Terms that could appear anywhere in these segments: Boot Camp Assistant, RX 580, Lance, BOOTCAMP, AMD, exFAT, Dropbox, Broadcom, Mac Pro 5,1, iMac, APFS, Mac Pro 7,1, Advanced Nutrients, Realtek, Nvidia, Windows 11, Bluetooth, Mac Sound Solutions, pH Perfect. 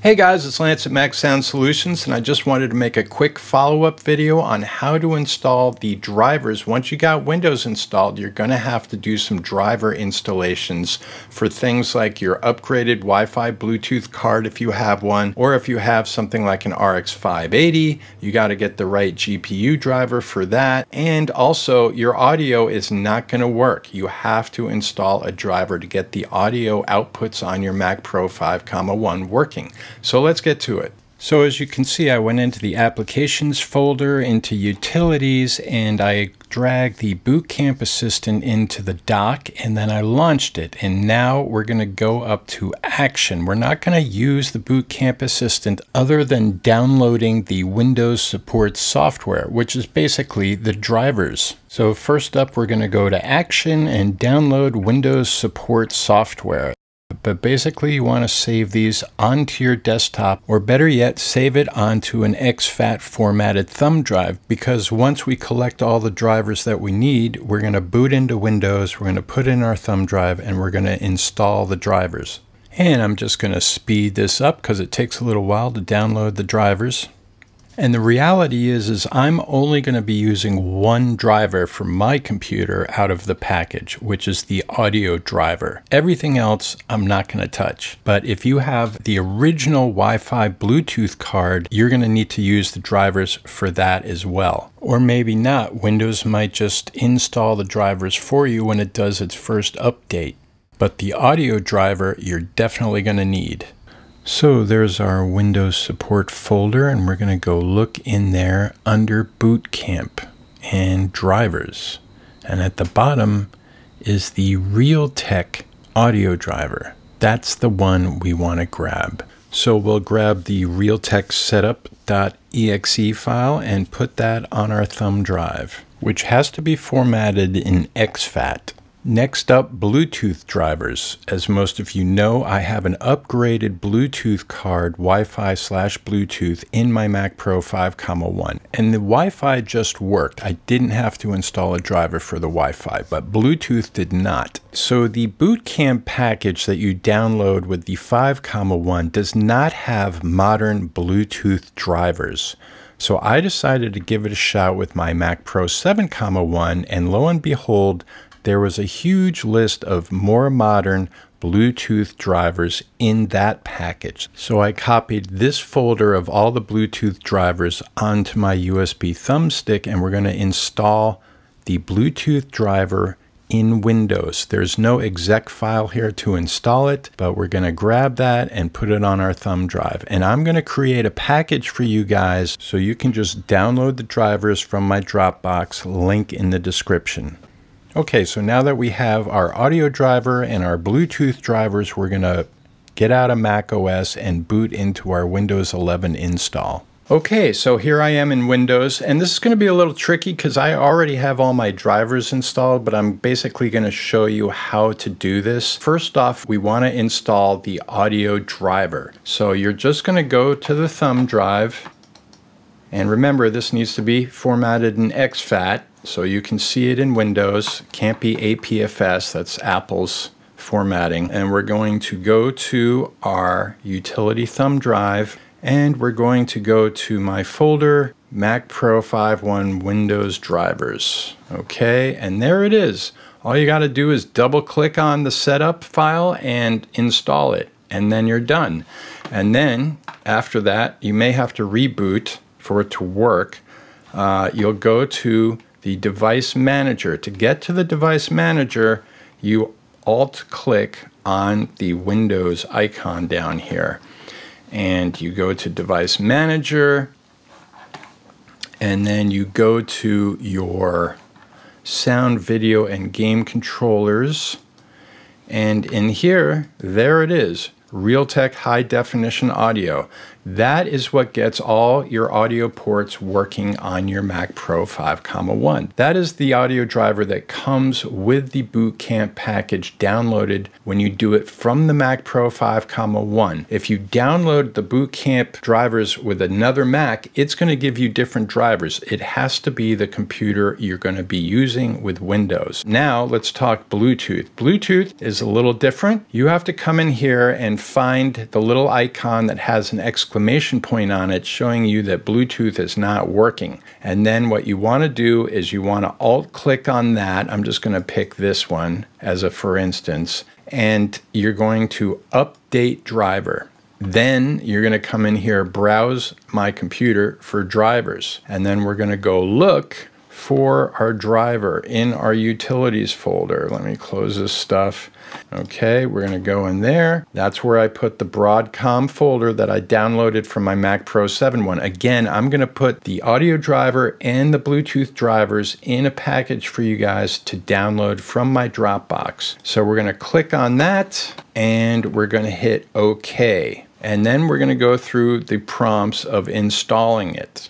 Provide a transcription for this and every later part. Hey guys, it's Lance at Mac Sound Solutions, and I just wanted to make a quick follow-up video on how to install the drivers. Once you got Windows installed, you're going to have to do some driver installations for things like your upgraded Wi-Fi Bluetooth card if you have one, or if you have something like an RX 580, you got to get the right GPU driver for that, and also your audio is not going to work. You have to install a driver to get the audio outputs on your Mac Pro 5,1 working. So let's get to it. So as you can see, I went into the Applications folder, into Utilities, and I dragged the Boot Camp Assistant into the dock, and then I launched it. And now we're going to go up to Action. We're not going to use the Boot Camp Assistant other than downloading the Windows support software, which is basically the drivers. So first up, we're going to go to Action and download Windows support software. But basically you want to save these onto your desktop, or better yet, save it onto an exFAT formatted thumb drive, because once we collect all the drivers that we need, we're going to boot into Windows, we're going to put in our thumb drive, and we're going to install the drivers. And I'm just going to speed this up because it takes a little while to download the drivers. And the reality is I'm only going to be using one driver for my computer out of the package, which is the audio driver. Everything else I'm not going to touch. But if you have the original Wi-Fi Bluetooth card, you're going to need to use the drivers for that as well. Or maybe not. Windows might just install the drivers for you when it does its first update. But the audio driver, you're definitely going to need. So there's our Windows support folder, and we're going to go look in there under Boot Camp and drivers. And at the bottom is the Realtek audio driver. That's the one we want to grab. So we'll grab the Realtek setup.exe file and put that on our thumb drive, which has to be formatted in exFAT. Next up, Bluetooth drivers. As most of you know, I have an upgraded Bluetooth card, Wi-Fi/Bluetooth, in my Mac Pro 5,1. And the Wi-Fi just worked. I didn't have to install a driver for the Wi-Fi, but Bluetooth did not. So the Boot Camp package that you download with the 5,1 does not have modern Bluetooth drivers. So I decided to give it a shot with my Mac Pro 7,1, and lo and behold, there was a huge list of more modern Bluetooth drivers in that package. So I copied this folder of all the Bluetooth drivers onto my USB thumbstick, and we're going to install the Bluetooth driver in Windows. There's no exec file here to install it, but we're going to grab that and put it on our thumb drive. And I'm going to create a package for you guys so you can just download the drivers from my Dropbox, link in the description. Okay, so now that we have our audio driver and our Bluetooth drivers, we're going to get out of macOS and boot into our Windows 11 install. Okay, so here I am in Windows, and this is going to be a little tricky because I already have all my drivers installed, but I'm basically going to show you how to do this. First off, we want to install the audio driver. So you're just going to go to the thumb drive, and remember this needs to be formatted in exFAT. So you can see it in Windows, can't be APFS, that's Apple's formatting. And we're going to go to our utility thumb drive, and we're going to go to my folder, Mac Pro 5,1 Windows drivers. Okay, and there it is. All you got to do is double click on the setup file and install it, and then you're done. And then after that, you may have to reboot for it to work. You'll go to the device manager. To get to the device manager, you alt click on the Windows icon down here, and you go to device manager, and then you go to your sound, video, and game controllers, and in here, there it is, Realtek high definition audio. That is what gets all your audio ports working on your Mac Pro 5,1. That is the audio driver that comes with the Boot Camp package downloaded when you do it from the Mac Pro 5,1. If you download the Boot Camp drivers with another Mac, it's going to give you different drivers. It has to be the computer you're going to be using with Windows. Now let's talk Bluetooth. Bluetooth is a little different. You have to come in here and can find the little icon that has an exclamation point on it showing you that Bluetooth is not working. And then what you want to do is you want to alt-click on that. I'm just going to pick this one as a for instance, and you're going to update driver. Then you're going to come in here, browse my computer for drivers, and then we're going to go look for our driver in our utilities folder. Let me close this stuff. Okay, we're going to go in there. That's where I put the Broadcom folder that I downloaded from my Mac Pro 7,1. Again, I'm going to put the audio driver and the Bluetooth drivers in a package for you guys to download from my Dropbox. So we're going to click on that and we're going to hit OK. And then we're going to go through the prompts of installing it.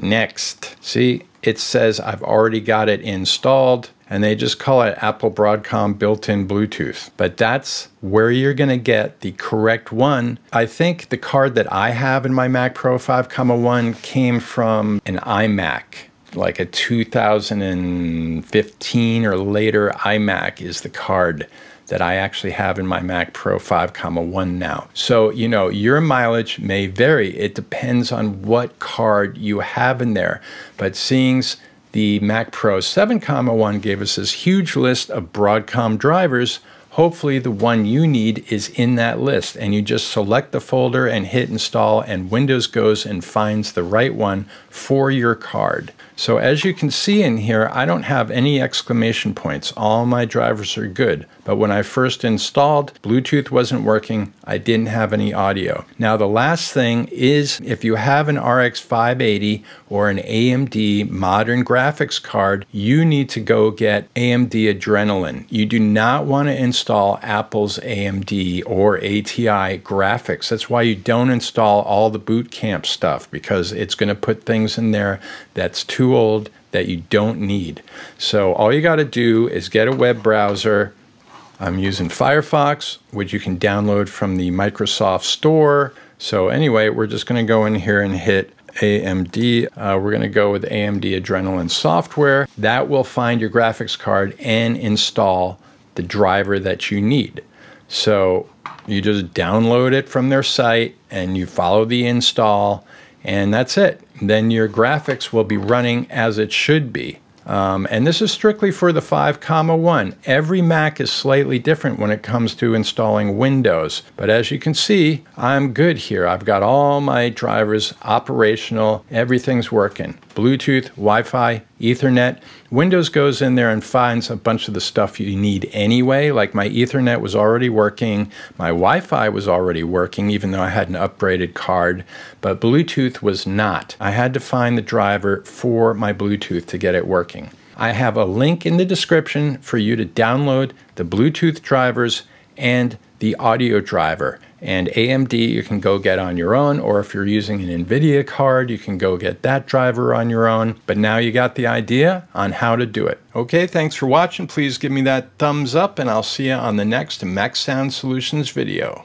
Next. See, it says I've already got it installed, and they just call it Apple Broadcom built-in Bluetooth. But that's where you're going to get the correct one. I think the card that I have in my Mac Pro 5,1 came from an iMac, like a 2015 or later iMac is the card that I actually have in my Mac Pro 5,1 now. So, you know, your mileage may vary. It depends on what card you have in there. But seeing the Mac Pro 7,1 gave us this huge list of Broadcom drivers, hopefully the one you need is in that list. And you just select the folder and hit install, and Windows goes and finds the right one for your card. So as you can see in here, I don't have any exclamation points. All my drivers are good. But when I first installed, Bluetooth wasn't working. I didn't have any audio. Now the last thing is, if you have an RX 580 or an AMD modern graphics card, you need to go get AMD Adrenalin. You do not want to install Apple's AMD or ATI graphics. That's why you don't install all the Boot Camp stuff, because it's going to put things in there that's too old that you don't need. So all you got to do is get a web browser. I'm using Firefox, which you can download from the Microsoft Store. So anyway, we're just going to go in here and hit AMD. We're going to go with AMD Adrenalin software. That will find your graphics card and install the driver that you need. So you just download it from their site and you follow the install, and that's it. Then your graphics will be running as it should be. And this is strictly for the 5,1. Every Mac is slightly different when it comes to installing Windows. But as you can see, I'm good here. I've got all my drivers operational. Everything's working. Bluetooth, Wi-Fi, Ethernet. Windows goes in there and finds a bunch of the stuff you need anyway. Like my Ethernet was already working. My Wi-Fi was already working, even though I had an upgraded card. But Bluetooth was not. I had to find the driver for my Bluetooth to get it working. I have a link in the description for you to download the Bluetooth drivers and the audio driver. And AMD you can go get on your own, or if you're using an Nvidia card, you can go get that driver on your own. But now you got the idea on how to do it. Okay, thanks for watching. Please give me that thumbs up, and I'll see you on the next Mac Sound Solutions video.